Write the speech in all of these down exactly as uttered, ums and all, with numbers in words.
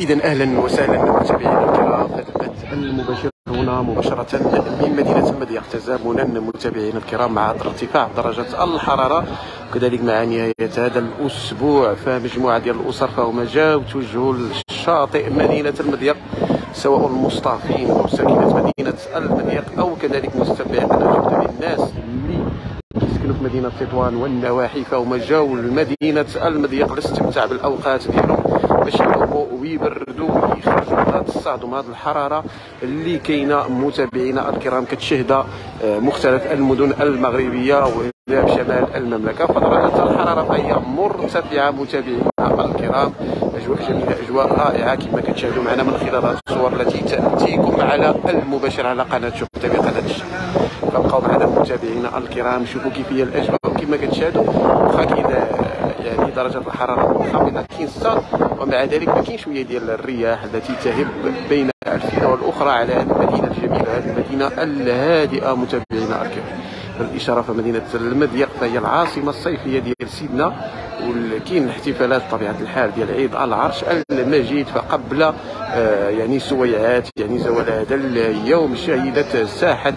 إذا أهلا وسهلا متابعينا الكرام، هذا البث المباشر هنا مباشرة من مدينة المضيق. تزامنا متابعينا الكرام مع ارتفاع درجة الحرارة وكذلك مع نهاية هذا الأسبوع، فمجموعة ديال الأسر فهما جاوا توجهوا لشاطئ مدينة المضيق، سواء المصطافين أو ساكنة مدينة المضيق أو كذلك مستمعينا الناس اللي كيسكنوا في مدينة تطوان والنواحي، فهما جاوا لمدينة المضيق للاستمتاع بالأوقات ديالهم باش يقوموا ويبردوا ويخرجوا من هذا الصعد ومن هذه الحراره اللي كاينه. متابعينا الكرام كتشهدها مختلف المدن المغربيه وغرب شمال المملكه، فدرجه الحراره فهي مرتفعه متابعينا الكرام. اجواء جميله، اجواء رائعه كما كتشاهدوا معنا من خلال هذه الصور التي تاتيكم على المباشر على قناه شفتو قناه الشباب. فبقاو معنا متابعينا الكرام، شوفوا كيف هي الاجواء كما كتشاهدوا. واخا يعني درجه الحراره منخفضه كينصا، ومع ذلك ما كاين شويه ديال الرياح التي تهب بين الفينه والاخرى على هذه المدينه الجميله، هذه المدينه الهادئه متابعينا الكرام. بالاشاره فمدينه المضيق فهي العاصمه الصيفيه ديال سيدنا، وكاين احتفالات بطبيعه الحال ديال عيد العرش المجيد. فقبل آه يعني سويعات يعني زوال هذا اليوم شهدت ساحه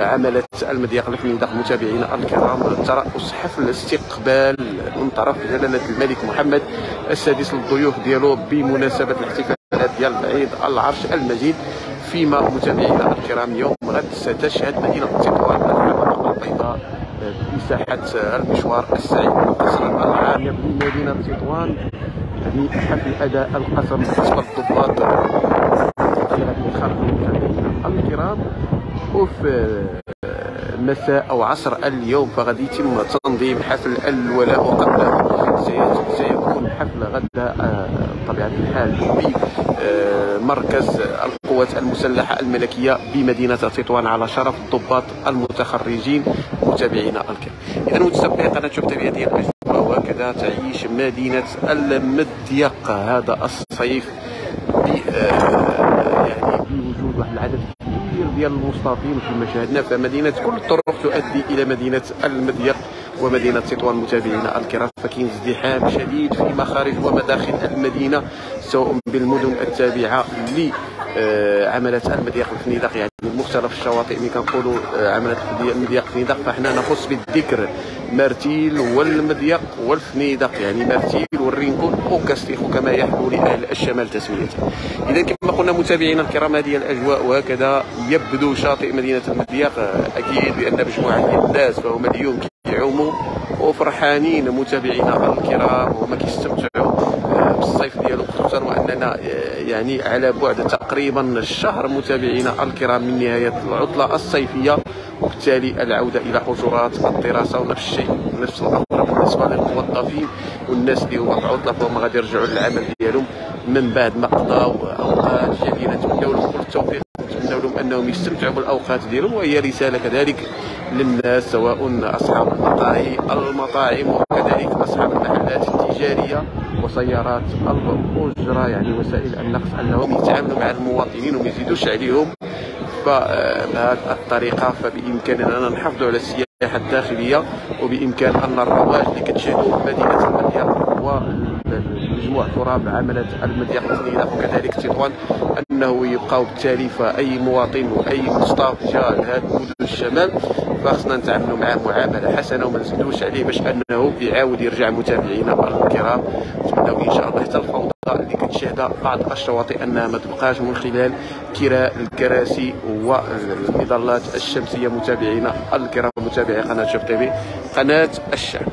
عملت المضيق الفنيدق متابعينا الكرام ترأس حفل استقبال من طرف جلالة الملك محمد السادس للضيوف ديالو بمناسبة الاحتفالات ديال عيد العرش المجيد. فيما متابعينا الكرام يوم غد ستشهد مدينة تطوان الحديقة البيضاء بساحة المشوار السعيد من قصر العام بمدينة تطوان بحفل أداء القسم حسب الضباط الكرام. وفي مساء او عصر اليوم فغادي يتم تنظيم حفل الولاء وقدره، سيكون حفل غدا بطبيعه الحال بمركز القوات المسلحه الملكيه بمدينه تطوان على شرف الضباط المتخرجين متابعينا الكرام. اذا متابعي قناه شفتو بهذه الاجواء، وهكذا تعيش مدينه المضيق هذا الصيف يعني بوجود واحد العدد ديال المصطافين كما شاهدنا. فمدينه كل الطرق تؤدي الى مدينه المضيق ومدينه تطوان متابعينا الكرام. فكاين ازدحام شديد في مخارج ومداخل المدينه سواء بالمدن التابعه لعملة المضيق الفنيدق، يعني مختلف الشواطئ. ملي كنقولوا عملة المضيق الفنيدق فحنا نخص بالذكر مرتيل والمضيق والفنيدق، يعني مرتيل والرينكون وكاستيخ كما يحلو لأهل الشمال تسميتها. إذا كما قلنا متابعينا الكرام هذه الأجواء، وهكذا يبدو شاطئ مدينة المضيق. أكيد بأن مجموعة ديال الناس فهم اليوم كيعوموا وفرحانين متابعينا الكرام، وما كيستمتعوا بالصيف ديالو، خصوصا وأننا يعني على بعد تقريبا الشهر متابعينا الكرام من نهاية العطلة الصيفية، وبالتالي العودة إلى حجرات الدراسة. ونفس الشيء نفس الأمر بالنسبة للموظفين والناس اللي هما في عطلة، فهم غادي يرجعوا للعمل ديالهم من بعد ما قضاو أوقات جميلة. نتمناو لهم كل التوفيق، نتمناو لهم أنهم يستمتعوا بالأوقات ديالهم. وهي رسالة كذلك للناس سواء أصحاب المقاهي المطاعم وكذلك أصحاب المحلات التجارية وسيارات الأجرة، يعني وسائل النقل، أنهم يتعاملوا مع المواطنين وما يزيدوش عليهم. فبهذه الطريقة فبإمكاننا نحافظوا على السياحة الداخلية، وبإمكان أن الرواج اللي كتشاهدوا مدينة المضيق ومجموع تراب عملة المضيق الفنيدق وكذلك تطوان أنه يبقاو. بالتالي فأي مواطن وأي مستوطن جاء لهذه المدن الشمال فخصنا نتعاملوا معاه معاملة حسنة وما نزيدوش عليه باش أنه يعاود يرجع. متابعينا الكرام نتمناو إن شاء الله حتى الفوضى اللي كتشاهدها بعض الشواطئ أنها ما تبقاش من خلال كراء الكراسي والمظلات الشمسية. متابعينا الكرام متابعي قناة شفتو تيفي قناة الشعب.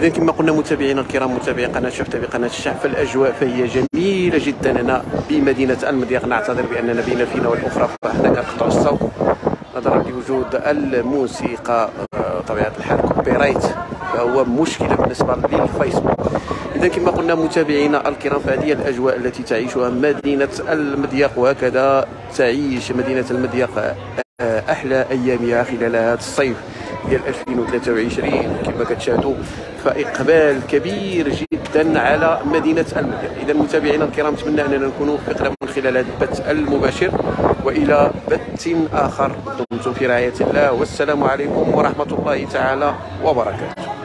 إذا كما قلنا متابعينا الكرام، متابعي قناة شفتو بقناة الشعب، فالأجواء فهي جميلة جدا هنا بمدينة المضيق. نعتذر بأننا بين فينا والأخرى فهنا كنقطعوا الصوت نظرا لوجود الموسيقى بطبيعة الحال كوبيرايت، فهو مشكلة بالنسبة للفيسبوك. إذا كما قلنا متابعينا الكرام، فهذه الأجواء التي تعيشها مدينة المضيق، وهكذا تعيش مدينة المضيق أحلى أيامها خلال هذا الصيف ديال ألفين وثلاثة وعشرين كما كتشاهدوا، فإقبال كبير جدا على مدينة المضيق. إذا متابعينا الكرام، نتمنى أننا نكونوا فقرا من خلال هذا البث المباشر، وإلى بث آخر دمتم في رعاية الله، والسلام عليكم ورحمة الله تعالى وبركاته.